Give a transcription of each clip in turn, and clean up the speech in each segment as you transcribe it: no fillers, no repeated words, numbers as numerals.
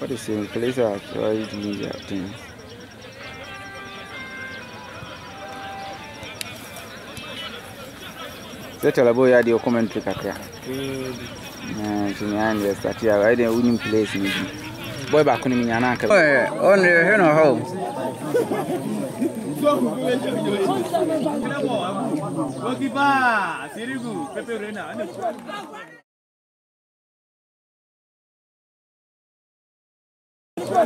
What is it? Place are doing that thing. Settle boy had your commentary kakra. I didn't win place me. Boy back on me and uncle. On the home. I'm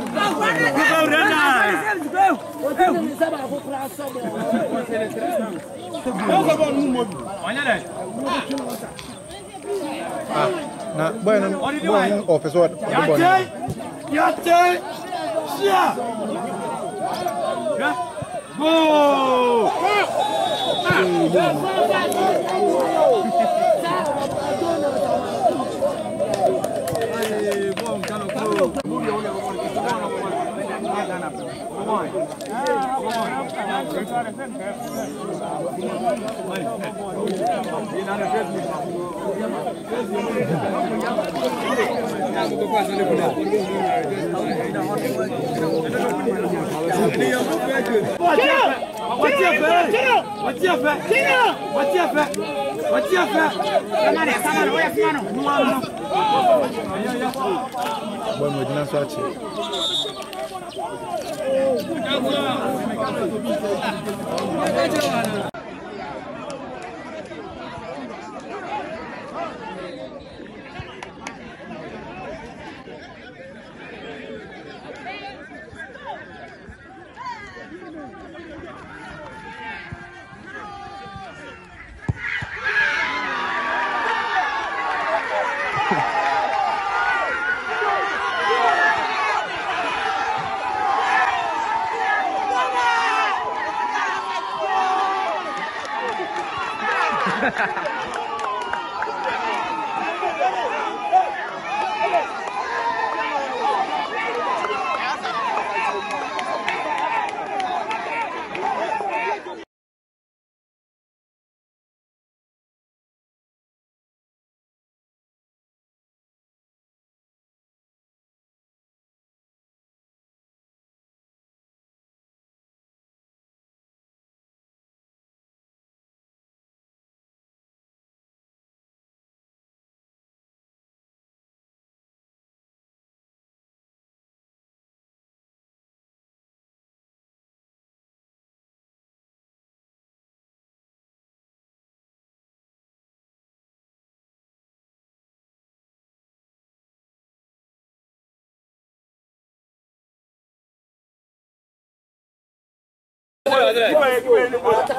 going to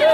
What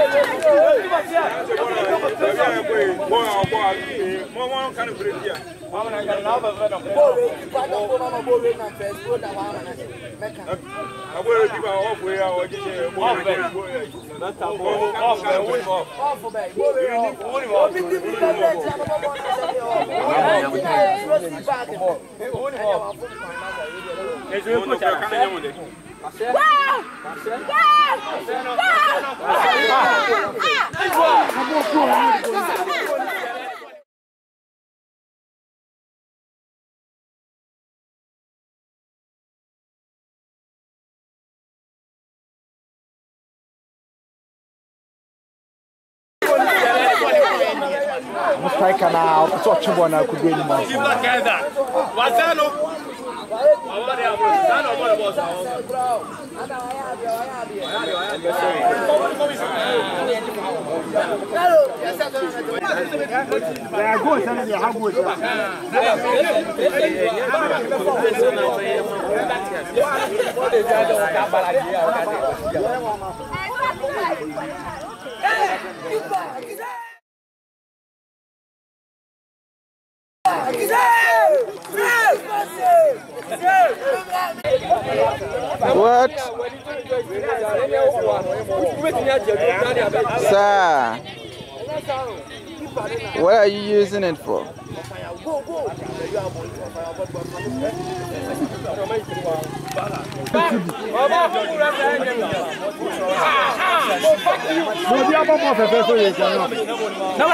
are you using it for? Well, not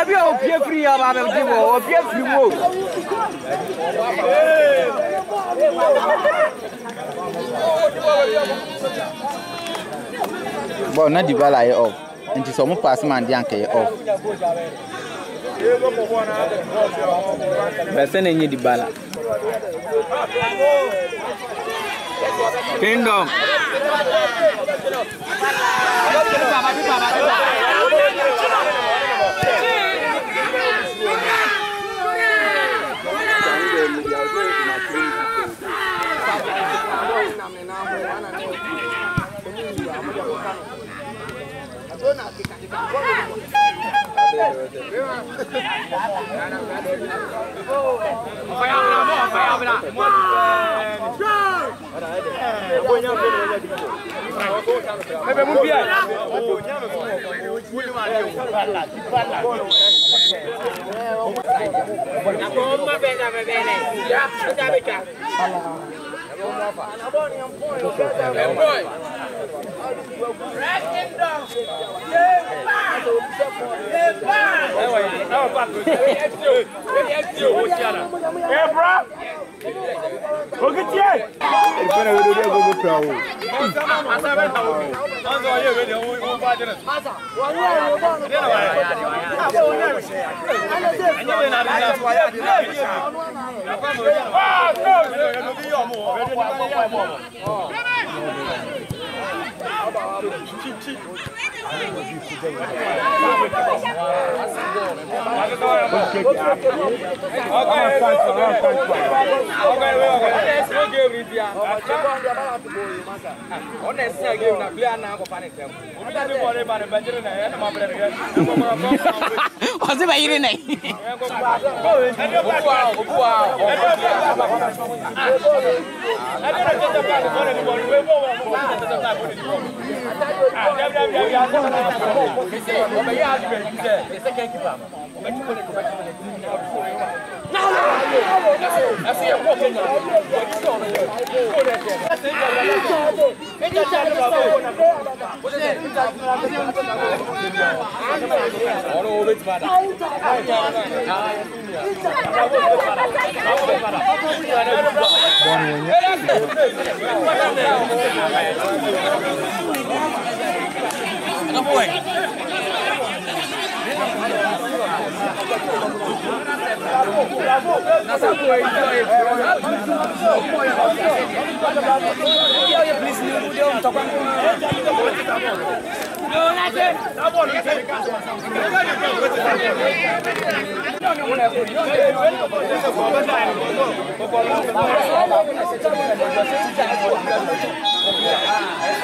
the ball I off. And so much pass man, the anchor off. Person in the bala. Kingdom.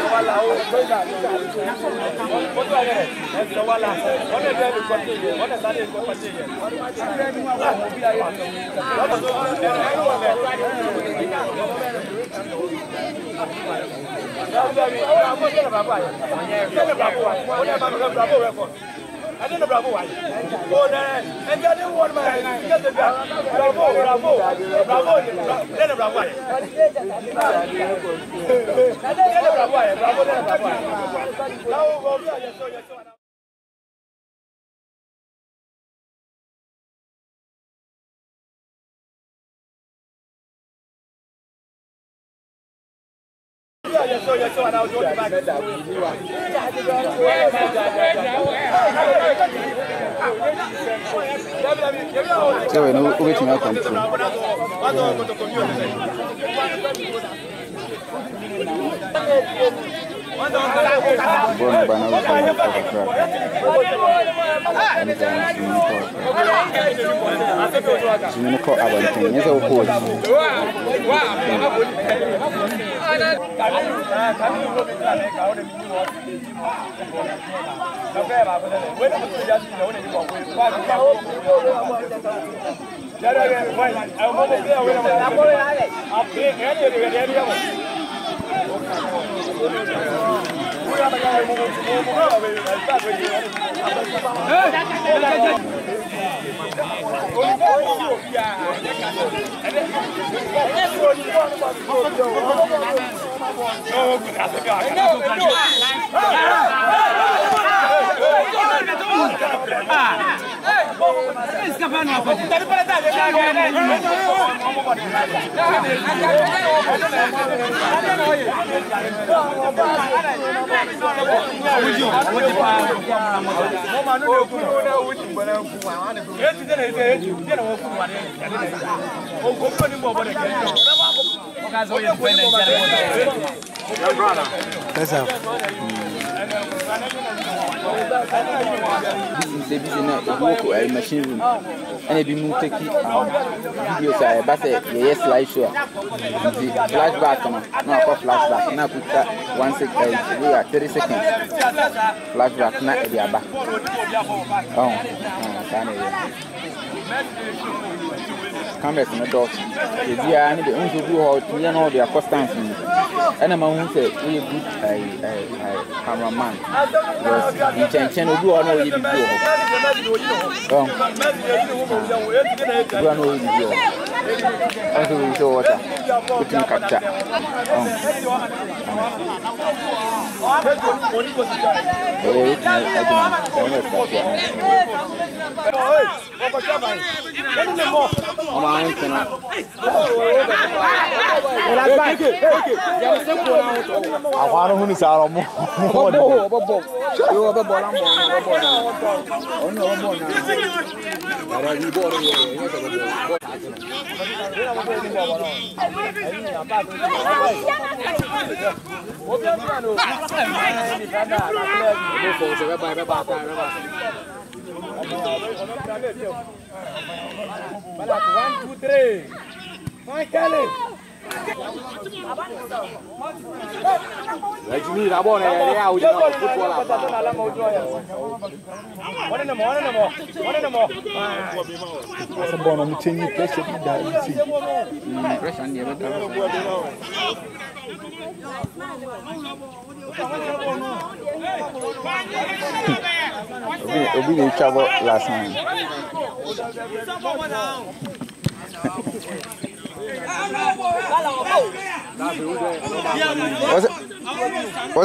Bravo. So we know which now comes from. And if you move take video side, that's a yes slideshow. Flashback, no, for flashback. Now put that 1 second, we are 30 seconds. Flashback, not a back. Oh, come back in the door. I need to do how to know their constants. And I'm going to say, we good cameraman. You can do all the What's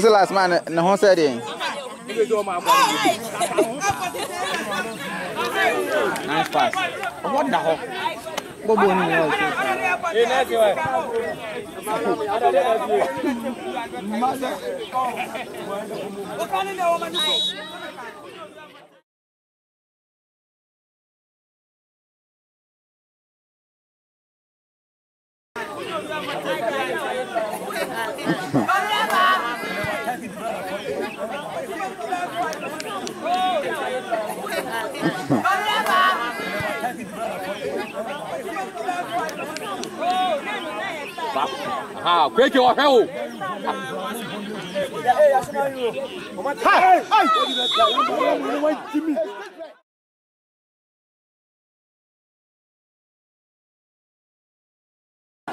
the last man in the whole setting? Nice pass. What the hell? How quick you are, Hey!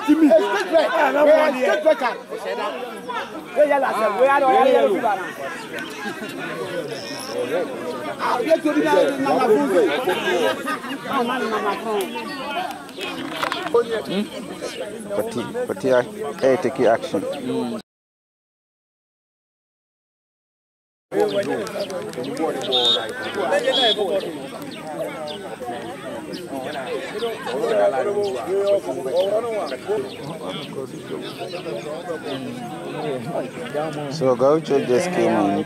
Jimmy, but take action. So Gaucho just came in.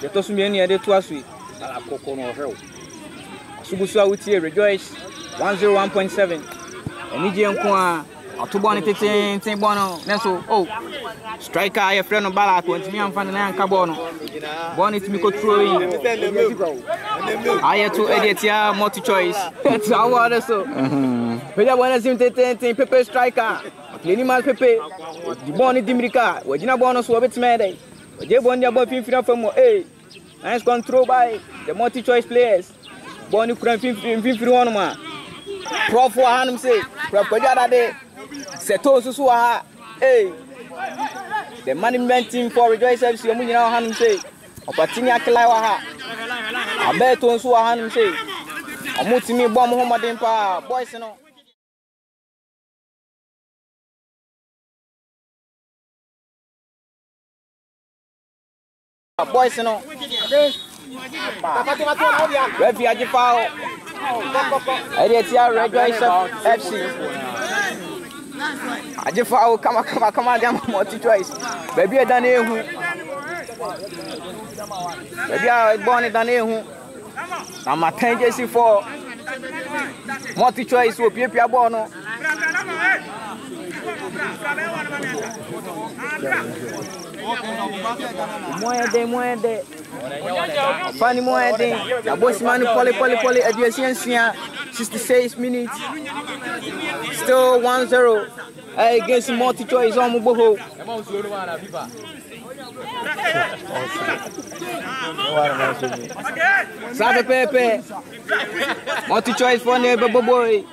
the Tosumania de Tuasui, Alacocono Hell. Subusa with here, Rejoice 101.7, and Nijian Kwa. Striker, a friend of Balak, went me and found an Cabono. Bonnet Miko Troy. I had to edit here, multi choice. That's our water so. But I want to see Pepe Striker, Clinimal Pepe, Bonnet Dimrica, where Gina Bonus was its made. But they won their both in from A. Nice control by the multi choice players. Bonnet Cranfin Firuanuma. Prof for Hanum say, Prof Pajada day. Seto Susua, hey, the management team for Rejoice FC, you know, Hanum say, Opatinia Kalaiwaha, Abeton Sua Hanum say, Amutimi Bom Homadimpa, boys, you know. Boys, you know. Refugee Fowl, Edia Rejoice FC. I just found come on, damn multi choice. Baby, I done it. Baby, I born it done it. I'm a 10 for multi choice. So people are born. Moende. Funny moende. The boss man poli. Education 66 minutes. Still 1-0. Against multi choice on Muboho. Sabe Pepe. Multi choice for neighbor boy.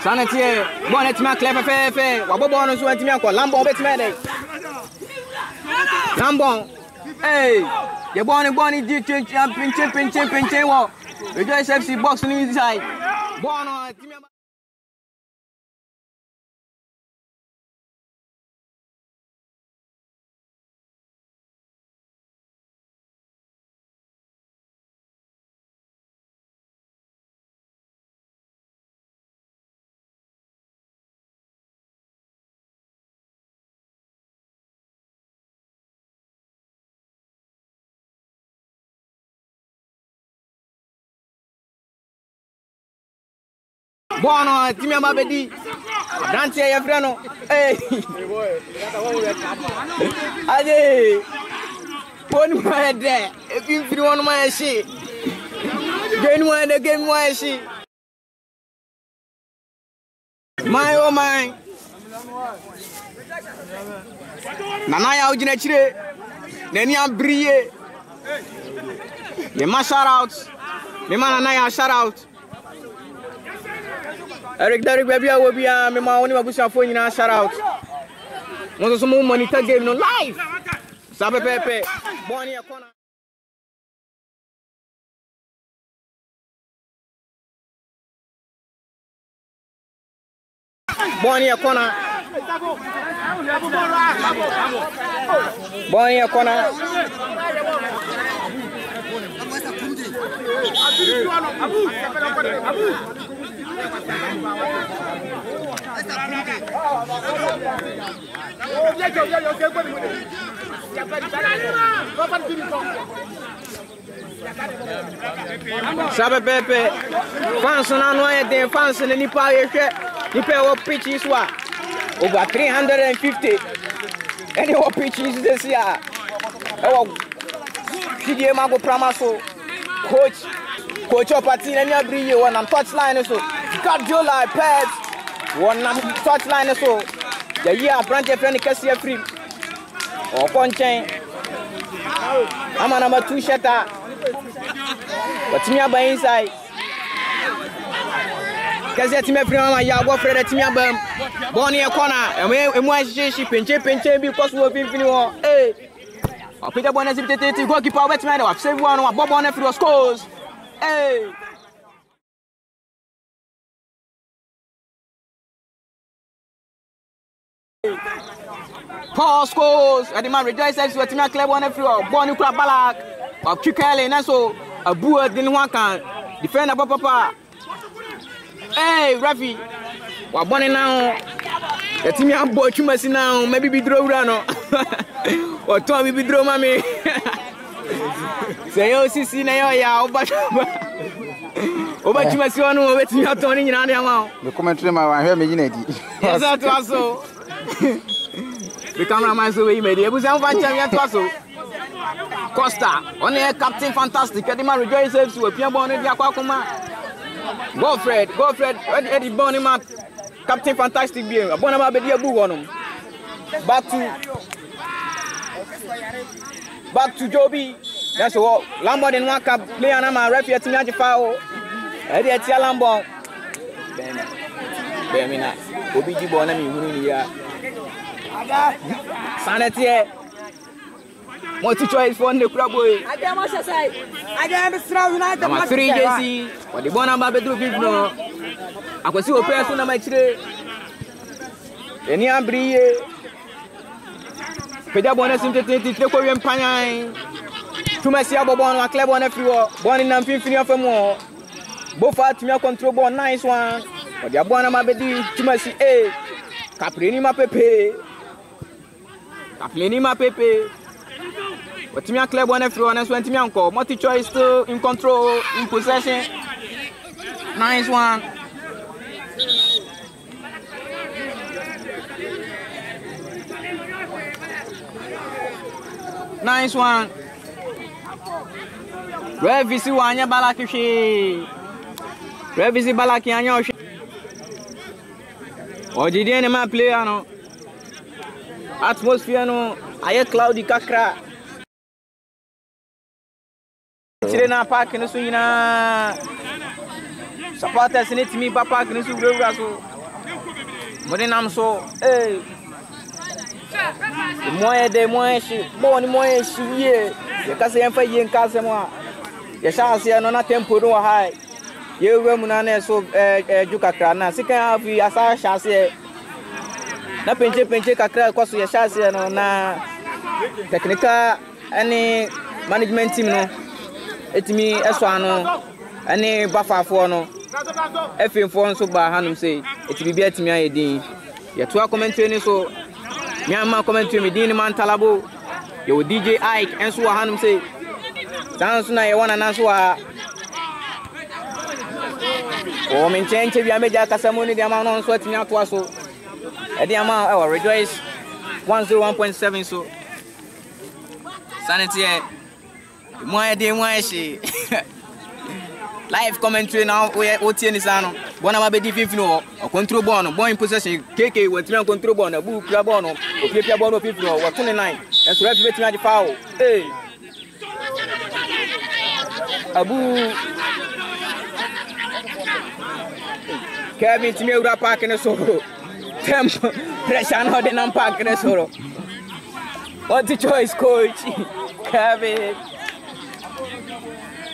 Sanity, bonnet man, clever fair, Wabon, who went to me, Lambon, it's medic. Lambon, hey, you're born and born in the champion, walk. Rejoice FC boxing inside. Bono, Bono, Timmy Mabedi, Dante Afrano, hey, Ade, one more day, if you want my sheet, then one again, why she? My oh, my Nanaya, how do you treat? Then you are brilliant. You must shout out. The man and I are shout out. Eric, baby, I will be a my only Abusha phone in our shout out. One of some monitor game no life. Sabe Pepe, Bonnie Akona. Bonnie Akona. Ball in your corner. Sabe Pepe, fans na noite tem fans nele para ele, ele pegou pitch isso a over 350. Ele o pitch isso desse a, eu queria mais o pramaço, coach o patinho ele abriu o na touchline isso, Guardiola pass, o na touchline isso, daí a branca frente que se abriu, o ponte. I'm a number two shutter. But me up by inside. Because that's my friend, my young friend, that's me up. Bonnie a corner, and when she pinch, because we've been finished. Hey, I'll put up one as if they take the goalkeeper, wet man, I've saved one, I'll bob on a few scores. Hey. Paul scores and the man Rejoice FC with a club on every ball new club balak of Kikale and so a boo didn't want can defend about papa. Hey Rafi, we're born now. The team have bought you must now maybe be draw rano or Tommy be draw mommy. Say oh CC na yo ya oba you must you know wait you have turning in and amount. The commentary my hear me in it. Yes that was so. The cameraman so we made it. We sound fantastic. We are twasso. Costa, on the captain, fantastic. The man Rejoice FC with Pierre Bonnet. Go Fred. Eddie Bonnet, man, captain, fantastic. Be a Bonnet, man, be a boo on him. Back to Joby. That's all. Lambo then one cap play and I'm a ref here. Timi Ajifao. Eddie Etia Lambo. Bemina. Obi Ji Bonnet, me who here. Sanity, multi choice for the club boy. I am also say, I am strong United. I'm 3 JC. But the one I'm about to do big no. I can see a person on my tree. Any ambriye. Pedia bona simtetete te ko yen panyan. Tuma sia bobon wa club on everywhere. Born in Namfimfini afemo. Bofa tumi control ball nice one. But the bona ma be di tuma si eh. Kapleni ma pepe. Kapleni ma pepe. But Timia club one everyone and so Timia uncle. Multi choice still in control, in possession. Nice one. Nice one. Revisi wanya balakishi. Revisi balaki anyo. Hoje dia nem mais play ano, atmosfera no aí cloudy kakra. Tire na parque não sou ina, sapatos nem time para parque não sou grego sou, mudei nome sou, ei, moeda bom moeda chuvia, eu casei em feio em casa moa, eu já assim não na tempo não há. Eu vou munane so juca crana se quem havia essa chance na penche kakra kwaso ya chance no na technical any management team no etimi eso ano any bafafo no efimfo nso ba hanum sei etimi bia etimi ayedin ya to commentary ni so me amma commentary me din man talabo yo DJ Ike enso wa hanum sei dan so na ye wana na so wa. Oh, my change we are making a ceremony. The amount on sweat now twice. So, the amount our Rejoice 101.7. So, sanity. More day, more she. Live commentary now. We OTN is on. One of our best defense now. Control ball. Ball in possession. KK. We try control ball. Ball play ball. We play ball. We play ball. 29. And so we play the foul. Hey. Abu. Kevin Timmy would have parked in a sorrow. Temp pressure not in a park in a sorrow. What the choice, coach?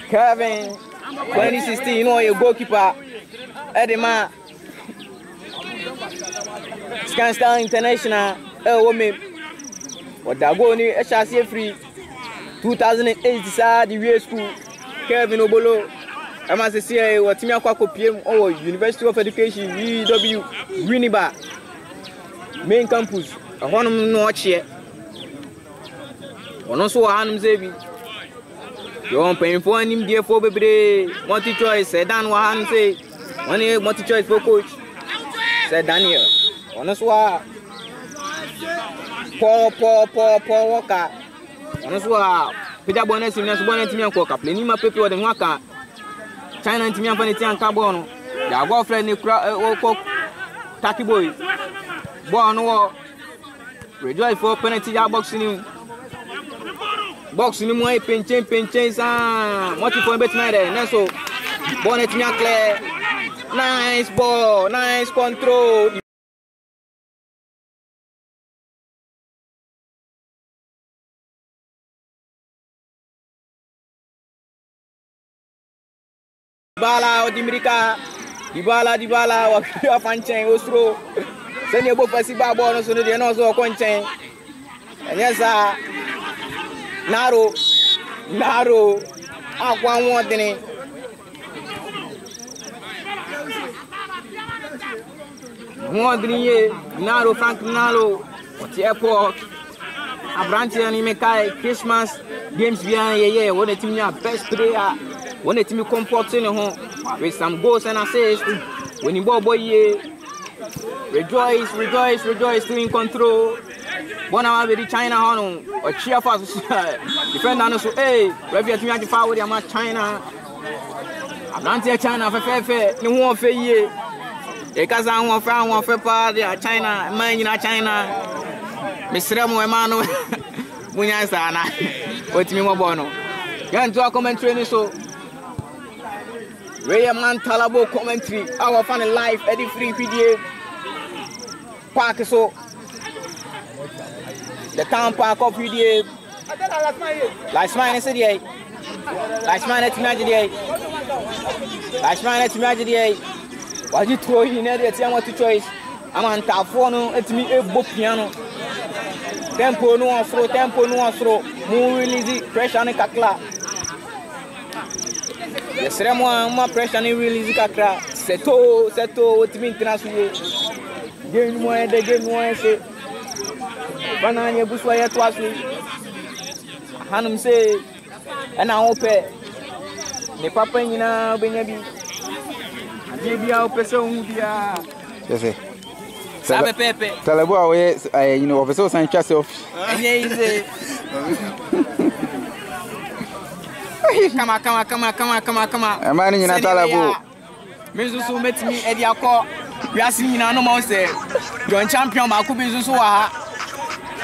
Kevin, 2016, you know your goalkeeper. Edema. Scanstar International, woman. What they're going to HRC free 2008 side the way school, Kevin Obolo, MSCA, what Timia Kwako PM or University of Education, UW, Winneba, main campus, a honum notch here. One also Hanum Zebi. You want paying for him, dear for baby, multi choice, said Dan Wahan say, one year multi choice for coach, said Daniel. On us, poor Walker. On us, Peter Bonnet, and that's one Timmy Walker, playing my paper than Walker. China and Timmy and Carbon, their girlfriend, Taki Boy, Born War, Rejoice for penalty boxing. Box ni moi pinche ça moi tu peux bet na there na so bonnet mi clear nice ball nice control. Bala odimrika dibala wa kwa panchen osro seni ebo fasi ba ball no so no de no so konchen enyesa Naro, I want one thing. Naro, Frank Naro, at the airport. A branch and make Christmas games behind yeah. When the team your best player, when the team comforting home with some goals and assists. When you ball boy, rejoice to in control. One hour with China on or cheer for defend and so hey, referee to the far with your match China. Atlantic China for fair, no one fair year. A Kazan one friend, one fair party, China, man in China. Miss Remo Emmanuel Munyasana. Wait me more bono. Yan to our commentary so. Rayman Talabo commentary, our fan life, Eddie Free PDA. Park so. The town park of UDA. Last man, it's magic day. What you throw in there? It's your choice. I'm on Tafono, it's me a book piano. Tempo no throw. More easy, pressure on the kakla. Yes, Remo, more pressure on the easy kakla. Seto, it's me international. Game one, say. Banana Busway to us, Hanum say, and I hope the Papa in a baby. Maybe I'll person who are. Yes, I know of a source and chassis off. Come on. A man in a Talabo. Mizusu met me at your call. We are seeing an almost there. John Champion, I could be Zusuaha.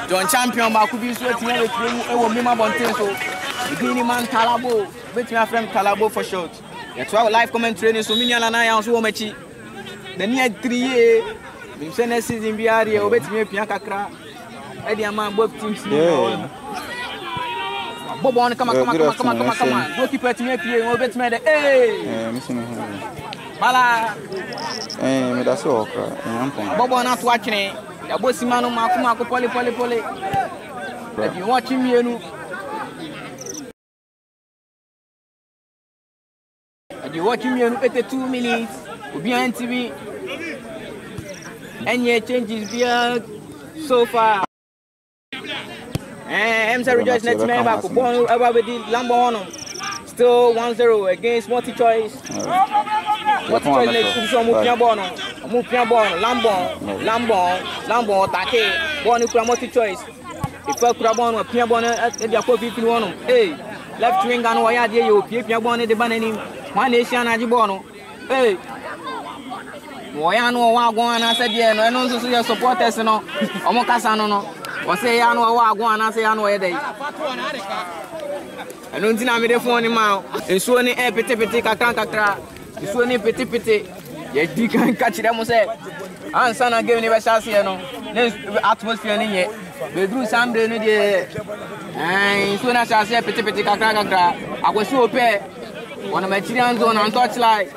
John Champion, but I could be so excited. It will be my bonus. So, beginning man Talabo, bet my friend Talabo for short. That's why live commentary. So many alana yansu omechi. The near 3 years, we send a season biari. Obet me piankakra. Edi aman both teams. Bobo on come on. Go keep it me pie. Obet me the hey. Mala. Eh, me da so okra. Bobo on not watching it. Poli. If you watch him, you know. If you watch him, you know, 82 minutes. We'll be on TV. And your changes here so far. And I'm Rejoice next member. Kupon over with the Lambo Honum. Still 1-0 against Multi Choice. Multi Choice next to Mupiabono. Lambon, Take, Bonnie Multi Choice. If I Crabon, Piabon, and your coffee, hey, left wing and why are you, Piabon, the Banani, one nation, and Gibono, hey, Moyano, Wagwan, I said, yeah, no, I don't see your supporters, no, Omocasano, or say, I know Wagwan, I say, I know where they are. I don't think I'm a phone in my mouth. It's only a petit, I can't crack. It's only petit. Yes, you can catch them yourself. And son, I give you a chance here. No, atmosphere in here. We do something here. And soon as I say, petit, I was so pair. One of my children on touch like.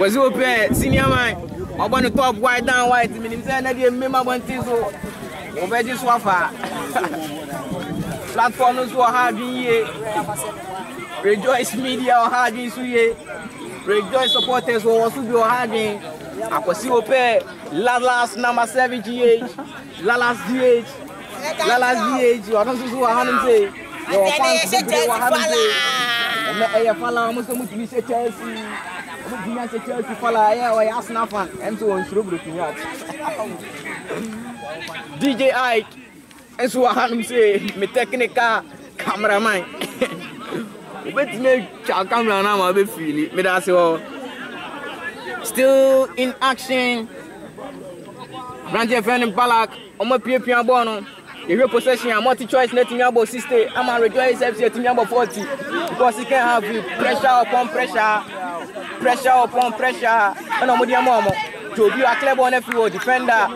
Was so pair, senior man. I want to talk white down white. I mean, I remember when things were over this wafer. Platforms were hard in here. Rejoice Media or hard in here. Rejoice supporters were also be hard in. I could see Ope, Lalas number 7 GH, Lalas GH, Lalas GH. I don't see what I'm saying. Your fans don't know what I'm saying. I'm not going to Chelsea. DJ Ike, and so I say, me technical cameraman. But me camera now, I be feeling. Me that's all. Still in action. Brandy Fenn Balak, I'm a PPA Bono. If your possession, I'm multi choice, letting your 60. I'm a Rejoice FC, team number 40. Because he can have pressure upon pressure. Pressure upon pressure, and I'm with your mama. To be a clever one if you are defender,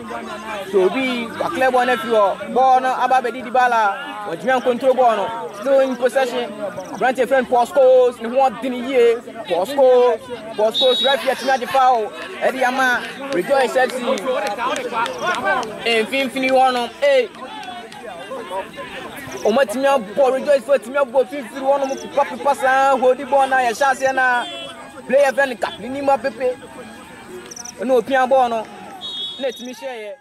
to be a clever one if you are born, Ababedi Dibala, or Jim Control Bono, still in possession. Grant a friend Posco's, and one thing here, Posco's, Refuge, not the foul, Eddie Ama, Rejoice FC, and Finfini Wano, hey. Omatimia, boy, Rejoice for Timia, boy, 51 of the Papi Passa, who the Bona, Shasiana. Play a friendly cap, Nima Pepe. No Pian Bono. Let me share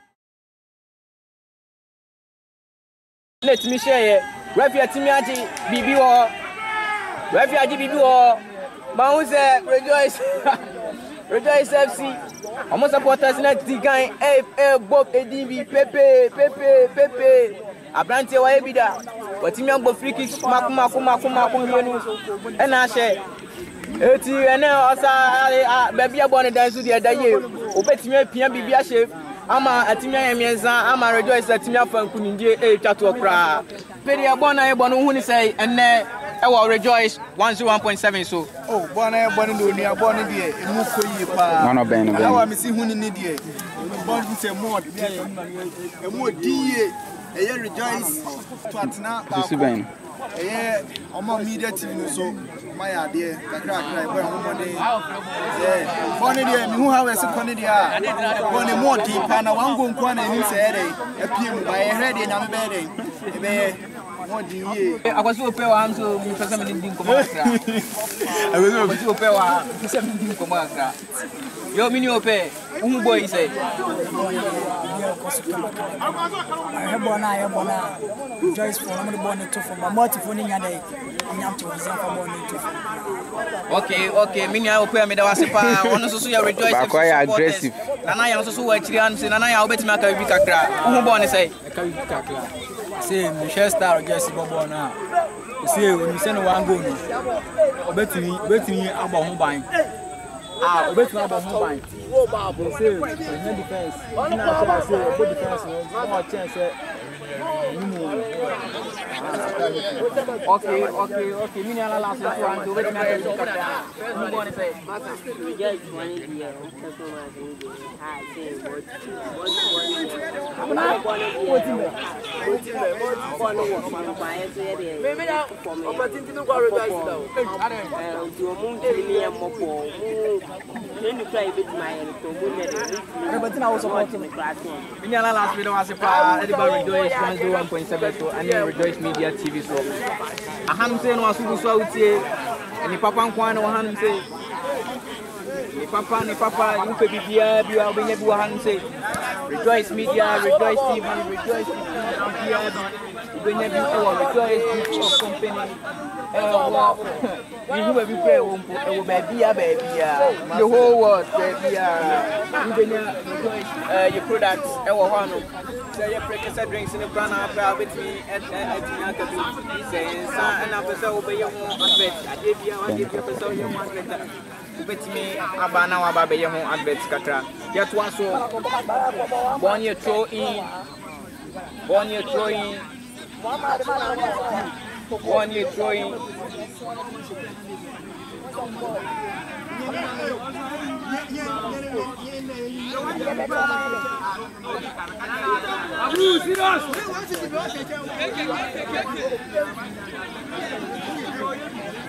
it. Refia Timiati, BB or Refia GBB or Bounce Rejoice. Rejoice FC. I must support us next guy. F, Bob, ADB, Pepe. I brand you a bit. But Timian Bofriki, Makuma, and I share. It's you and also baby. I want to dance with the other year. Obey me, PMBB chef. I'm a Timia Mianza. I'm a Rejoice at Timia from Kuninje, a Tatuapra. Peri Abona, Bonu, say, and then I will Rejoice 101.7. So, oh, Bona Bonu, near Bonidia, Mukoi, I want to see who need it. Bonds and more, and more DA, a Rejoice to Atna. Yeah, I'm a media team, so my idea. Okay, mini I open me da sepa. Ono so ya Rejoice aggressive. Nana ya so wa chiri an se nana ya obeti me aka bi kakra. Uhu bo ne say. Aka bi kakra. Say Manchester Rejoice bobo na. Say we say no wan go ni. Obeti ni aba ho ban. Ah, obeti aba ho ban. Wo ba bo say no defense. Na say no defense no chance. Okay. Mini ala last one. Do it now. You go and say. We just want to hear. I say what? What? 101.7 so and then Rejoice Media TV so I hand say no asubu so outie and papa nkwan no hand say ni papa you pe bibia bi wa benye bi wa hand say Rejoice Media Rejoice TV Rejoice Media benye bi wa Rejoice company wa you be pray wonpo e wo ba bia the whole world bia benye Rejoice your products e wo ho no say precursor drinks in the brand with me at and I person obey your advert.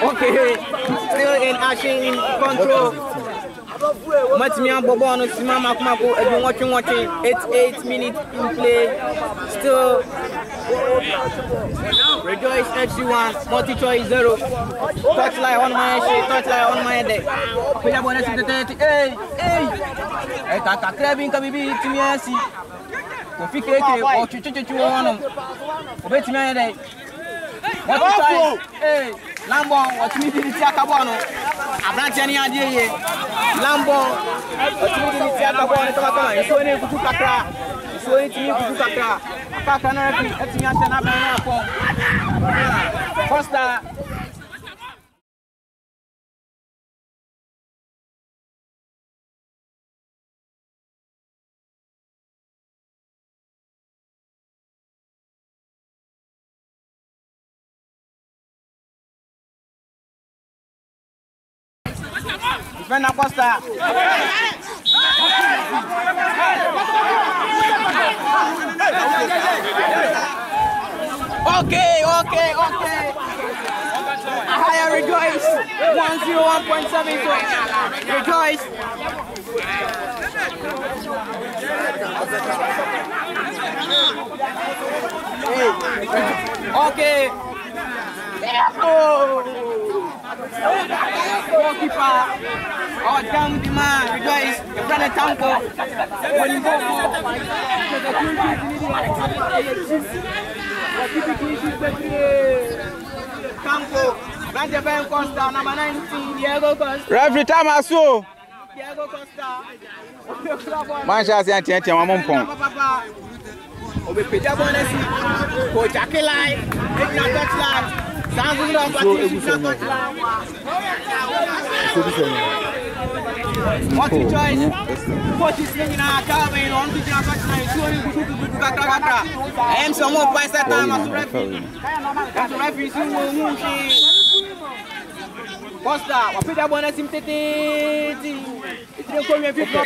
Okay, still in action, in control. What's me on Bobon? It's Mama Mako. I've been watching. It's 8 minutes in play. Still, Rejoice FC 1, Multi Choice 0. Touchline on my head. Touchline on my head. We are going to 30. Hey, Kaka Craving can be beat to me. I see. Configure or to one. Wait a minute. What hey, Lambo, what you need to Cabono? I'm not any idea. Lambo, what you need to Cabono? It's only for Kukaka. It's only to you, Kukaka. A pack and everything. That's an apple. Costa. Ven a Costa. Okay. Higher Rejoice 101.7. Rejoice. Okay. Oh. Oh, damn, man, Rejoice, the brother Tanko. When you go Tanko, Costa, number 19, Diego Costa. Referee Tamasu. Diego Costa. Manchester United, my mom pong. What you try? What is in our car? I am some more by that time as a referee. That's a referee. What's that? What did I want to see? It's not going to be a good one.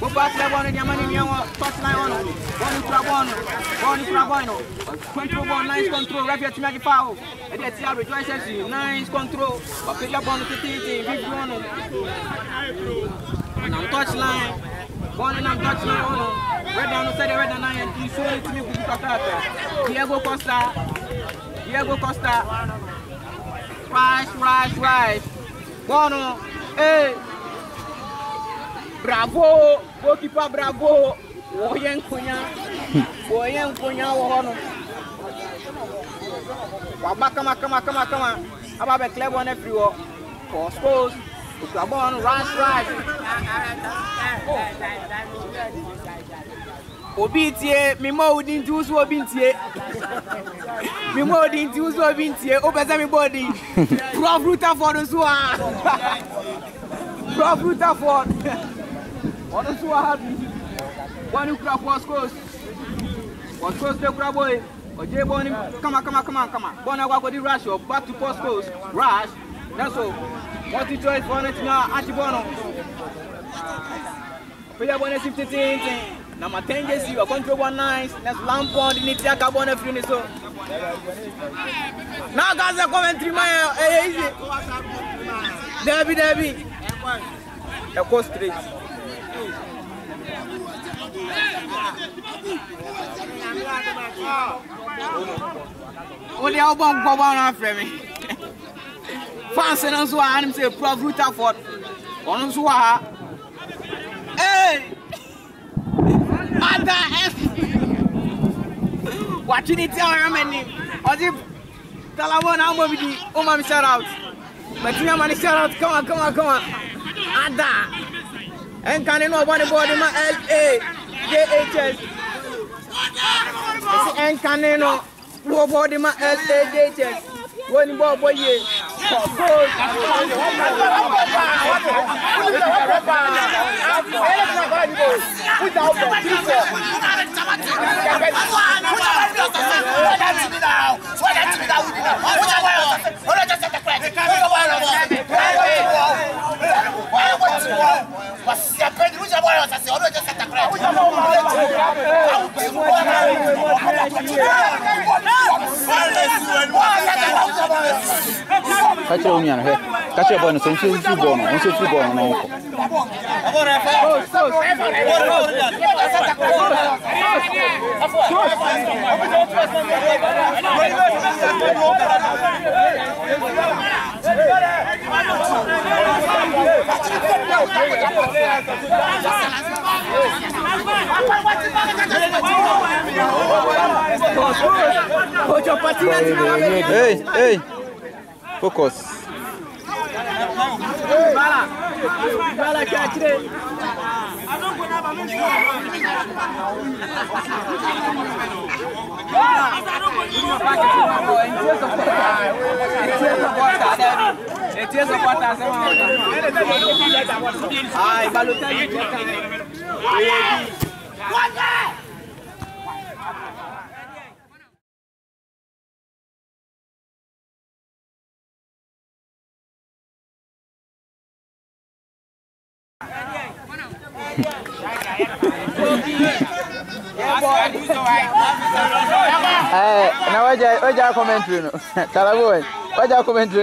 Go back to one of your money, one nice control, refuge to foul. And that's how Rejoice FC, nice control, but pick up on the touchline, one and touchline on red down the red and you saw it to me with Diego Costa, rise, Bono, hey. Bravo, goalkeeper, bravo. Woyen kunya, wohono. Wabakama. Ababe club on everywhere. Costos, Uklabon, Rash. Obintie, mimo udin tuzo obintie. Obeza mi body. Prof Ruta for the Zua. Prof Ruta for. What is what happened? One who crap was close, the crab boy. Or Jay Bonnie, come on. Bonawa got the rush or back to post close. Rush, that's all. What you try for it now, Antibono. Peter Bonnet 15, number 10 years, you are control one nice. That's lamp on the Nitiaka Bonnet Funiso. Now, guys are coming 3 miles. Debbie. The coast street. Only our bomb go on for me. Fans and also I'm saying, Prof Rutherford. On Swa. Hey! Mother! Watching it tell her many. Or if Talawan, I'm going to be on my shout out. Matina man is out. Come on. Ada. And can you know what about my LAJHS? And can you know what about my LAJHS? One more boy. Catch your man, catch your bonus, and she's too born, and she's too born. Hey, focus. Now I comment you. Caraboy, I comment you.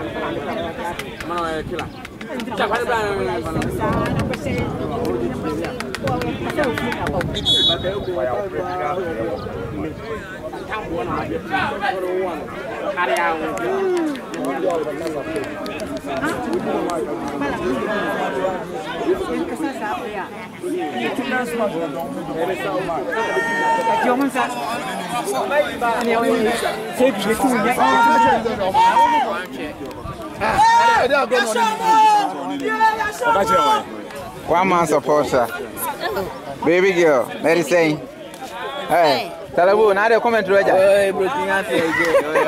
One man supporter. Baby girl, Mary saying. Hey. Talabu, now they comment to Raja. Hey, bro, I'm going to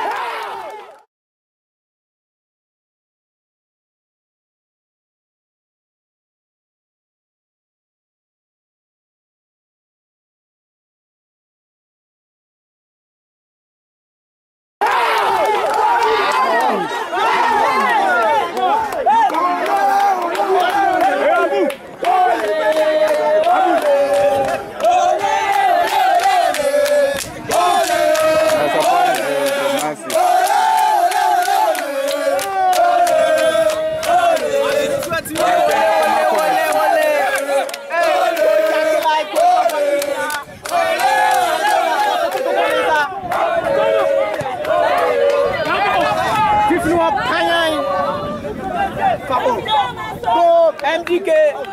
MDK,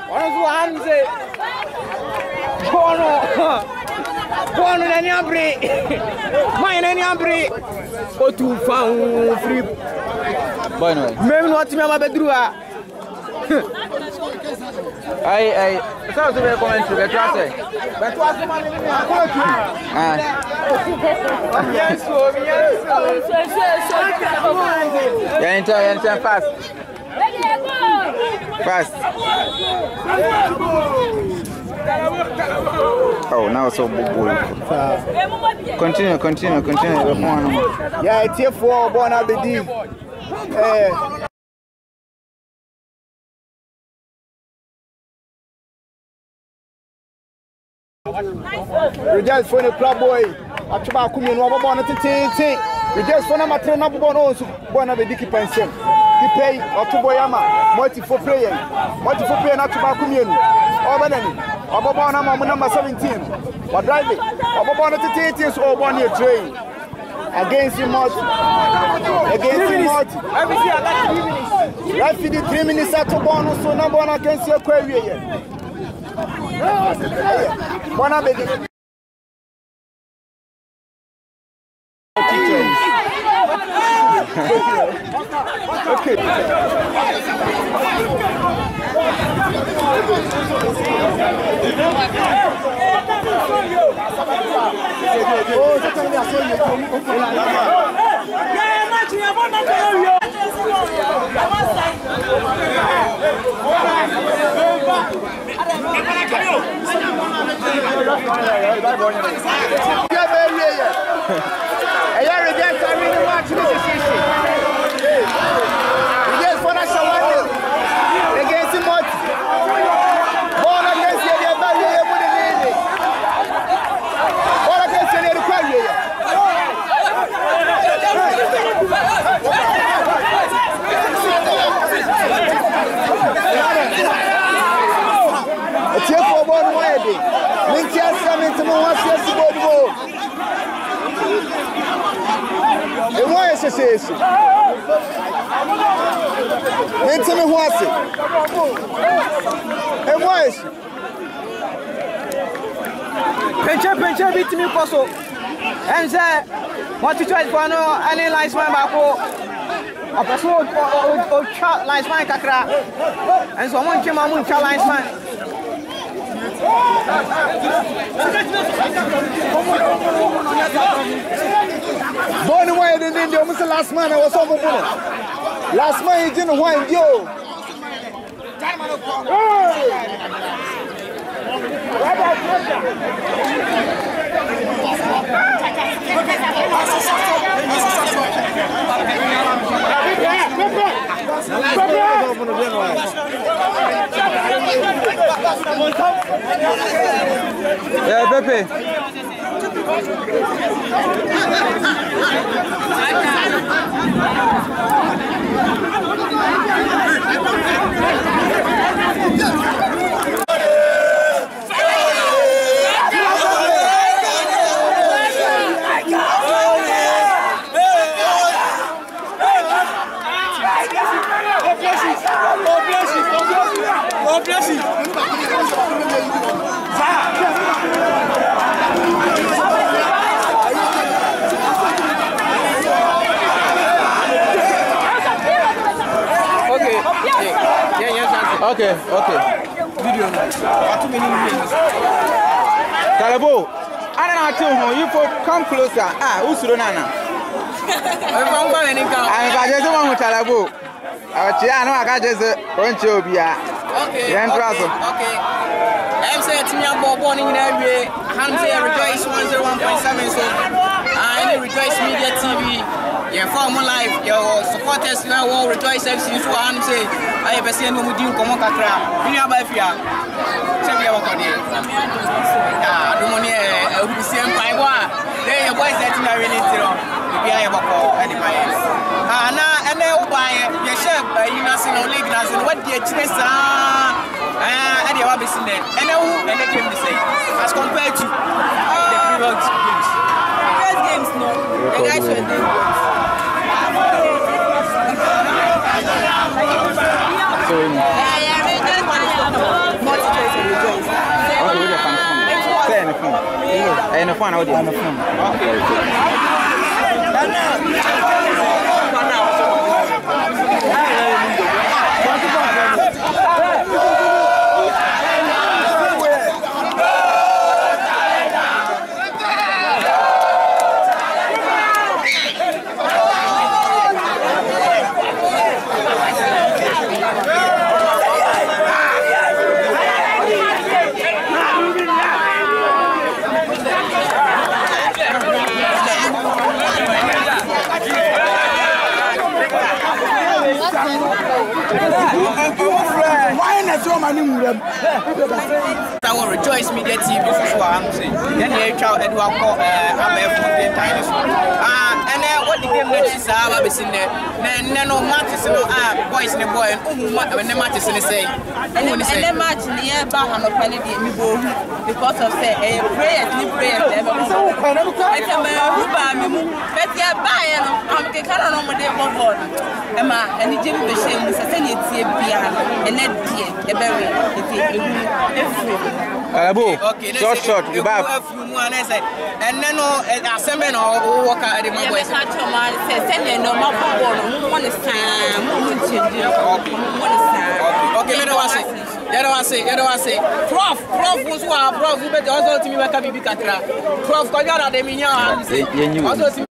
one say, Bono, any umbre, mine any umbre, or two found free. Bueno, maybe what's my bedroom. I thought they were going to the traffic, but what's the money? Yes, fast. Fast. Oh, now so big. Continue. Yeah, it's here for born at the D. Rejoice for the club boy. I'm trying to come in. I'm born at the T. Rejoice for the matron. I'm born also born at the Dicky Pension. Pay or to Boyama, multi for playing, not to Bakumian, over them, Obama number 17, but driving, Obama 38 years old, 1 year train against you, Multi. Right for the 3 minutes at Obama, so number one against your career. Okay. Penche beat me paso. And say, what you try for no any lines man bako. A person or chat lines man kakra. And someone came among chat lines man. Born away the India was the last man I was over. Last man he didn't want you. Yeah, Pepe. Okay. Video. What do you mean? Caribou. I don't know, you come closer. Ah, who's Ronana? I'm saying to me, I'm born in every Rejoice 101.7. So I Rejoice Media TV. Your former life, your supporters now all Rejoice FC. So I'm saying, I have a senior with you, Komokatra. You have a fear. Check your work on it. I don't want to see him by one. There your boys that you are really still. If you have a call, anybody else. And now by your chef, you know, league, and what the chess are. I did have a business there. And now, and let me say, as compared to the previous games. Previous games, no. The guys were doing games. Yeah, we just want to talk about Multi Choice and Rejoice. Oh, we just want to talk. Say anything. Yeah, anything. I would do anything. Okay. Our Rejoice Media TV for I'm saying. Then the child that will call and then what the game next is I've been seen there. Then no matches no boys in the boy and when the matches in the say. And the match near Baham of Kennedy because of say a prayer, new prayer. And the Jimmy Bisham is a senior and that okay, short, you buy a few more and then assembly or walk out of the way. Send no more for one time. Okay, let us say. Let us say. Prof, who's one, Prof, who better also to me, Katra. Prof, Kogara, the Mignon, also to